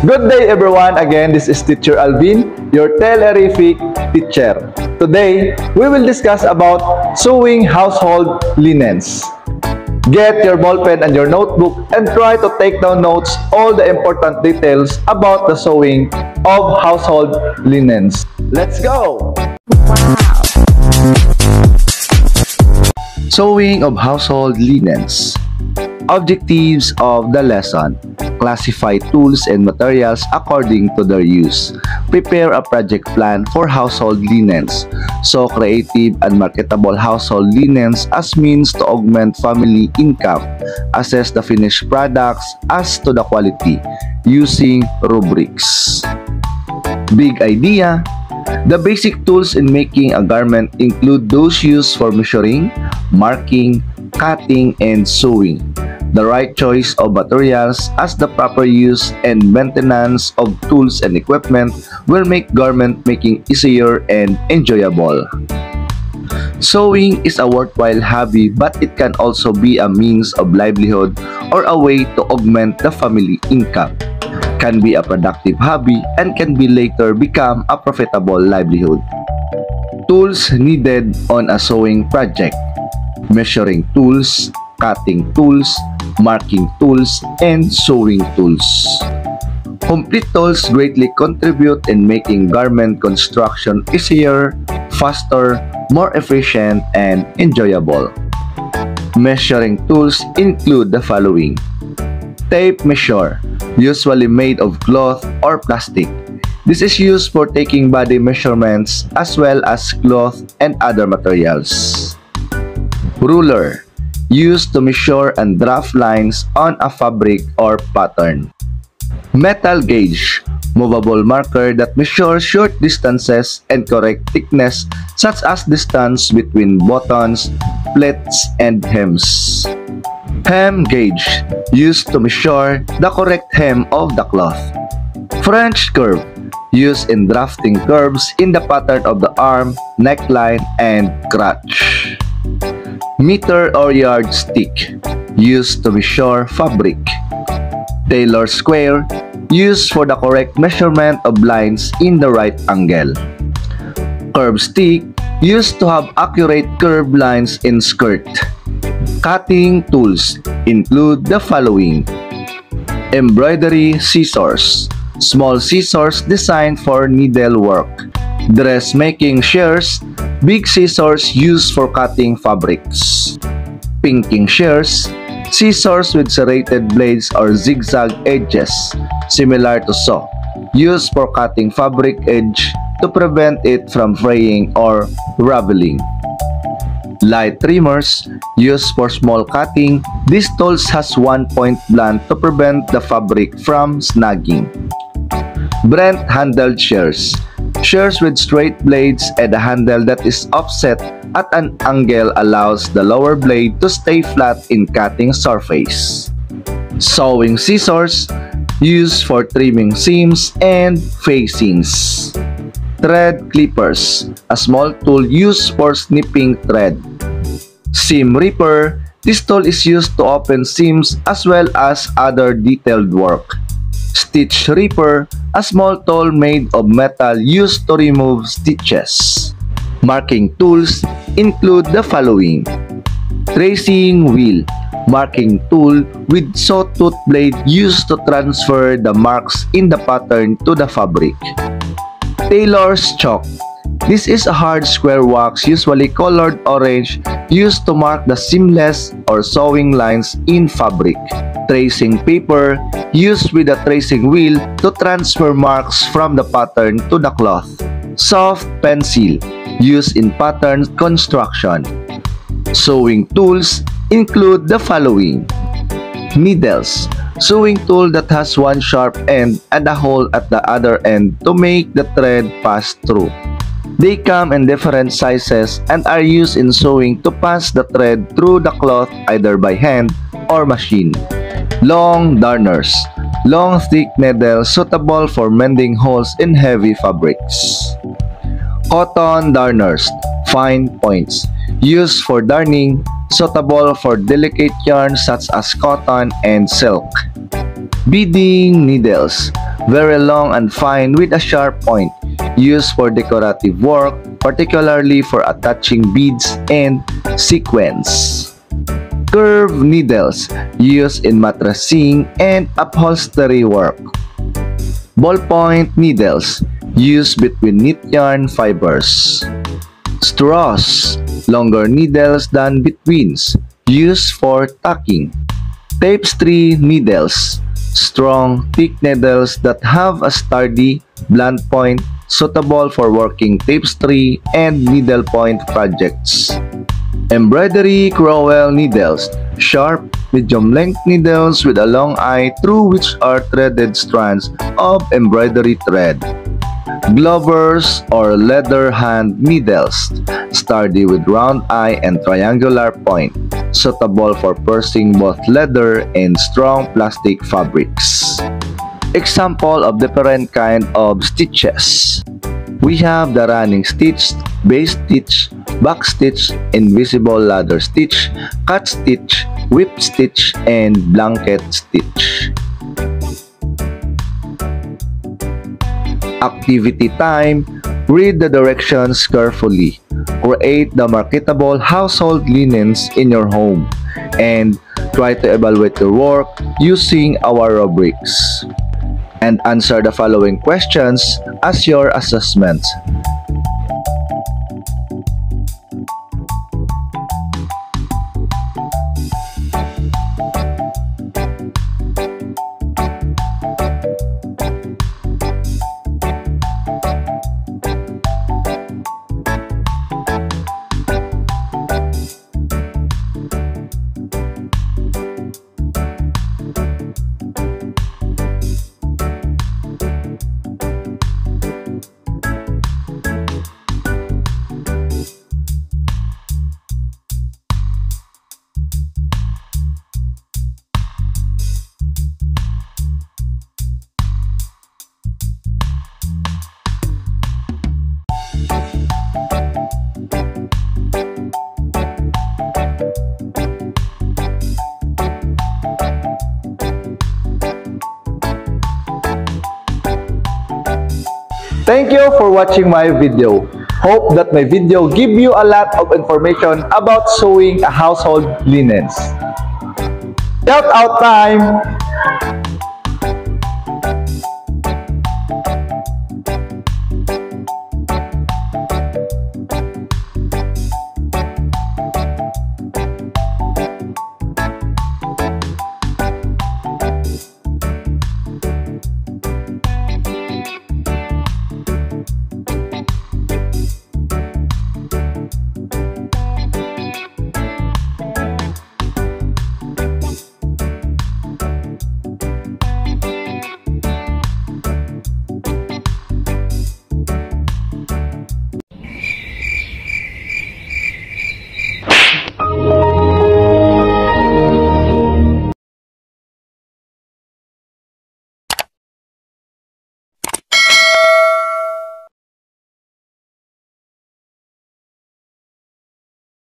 Good day everyone, again this is Teacher Alvin, your Telerific Teacher. Today, we will discuss about sewing household linens. Get your ballpen and your notebook and try to take down notes all the important details about the sewing of household linens. Let's go! Wow. Sewing of household linens. Objectives of the lesson. Classify tools and materials according to their use. Prepare a project plan for household linens. Sew creative and marketable household linens as means to augment family income. Assess the finished products as to the quality using rubrics. Big idea. The basic tools in making a garment include those used for measuring, marking, cutting, and sewing. The right choice of materials as the proper use and maintenance of tools and equipment will make garment making easier and enjoyable. Sewing is a worthwhile hobby, but it can also be a means of livelihood or a way to augment the family income. Can be a productive hobby and can be later become a profitable livelihood. Tools needed on a sewing project: measuring tools, cutting tools, marking tools, and sewing tools. Complete tools greatly contribute in making garment construction easier, faster, more efficient, and enjoyable. Measuring tools include the following: tape measure, usually made of cloth or plastic. This is used for taking body measurements as well as cloth and other materials. Ruler, used to measure and draft lines on a fabric or pattern. Metal gauge, movable marker that measures short distances and correct thickness such as distance between buttons, pleats, and hems. Hem gauge, used to measure the correct hem of the cloth. French curve, used in drafting curves in the pattern of the arm, neckline, and crotch. Meter or yard stick, used to measure fabric. Tailor square, used for the correct measurement of lines in the right angle. Curve stick, used to have accurate curved lines in skirt. Cutting tools include the following: embroidery scissors, small scissors designed for needlework. Dressmaking shears, big scissors used for cutting fabrics. Pinking shears, scissors with serrated blades or zigzag edges, similar to saw, used for cutting fabric edge to prevent it from fraying or raveling. Light trimmers, used for small cutting. This tool has one-point blunt to prevent the fabric from snagging. Bent-handled shears, shears with straight blades and a handle that is offset at an angle allows the lower blade to stay flat in cutting surface. Sewing scissors, used for trimming seams and facings. Thread clippers, a small tool used for snipping thread. Seam ripper, this tool is used to open seams as well as other detailed work. Stitch ripper, a small tool made of metal used to remove stitches. Marking tools include the following: tracing wheel, marking tool with sawtooth blade used to transfer the marks in the pattern to the fabric. Tailor's chalk, this is a hard square wax usually colored orange used to mark the seamless or sewing lines in fabric. Tracing paper, used with a tracing wheel to transfer marks from the pattern to the cloth. Soft pencil, used in pattern construction. Sewing tools include the following: needles, sewing tool that has one sharp end and a hole at the other end to make the thread pass through. They come in different sizes and are used in sewing to pass the thread through the cloth either by hand or machine. Long darners, long thick needles suitable for mending holes in heavy fabrics. Cotton darners, fine points, used for darning, suitable for delicate yarns such as cotton and silk. Beading needles, very long and fine with a sharp point, used for decorative work, particularly for attaching beads and sequins. Curved needles, used in mattressing and upholstery work. Ballpoint needles, used between knit yarn fibers. Straws, longer needles than betweens, used for tacking. Tapestry needles, strong, thick needles that have a sturdy, blunt point, suitable for working tapestry and needlepoint projects. Embroidery crowel needles, sharp, medium-length needles with a long eye through which are threaded strands of embroidery thread. Glovers or leather hand needles, sturdy with round eye and triangular point, suitable for piercing both leather and strong plastic fabrics. Example of different kind of stitches. We have the running stitch, base stitch, back stitch, invisible ladder stitch, cut stitch, whip stitch, and blanket stitch. Activity time. Read the directions carefully. Create the marketable household linens in your home and try to evaluate your work using our rubrics. And answer the following questions as your assessments. Thank you for watching my video. Hope that my video give you a lot of information about sewing a household linens. Shout out time!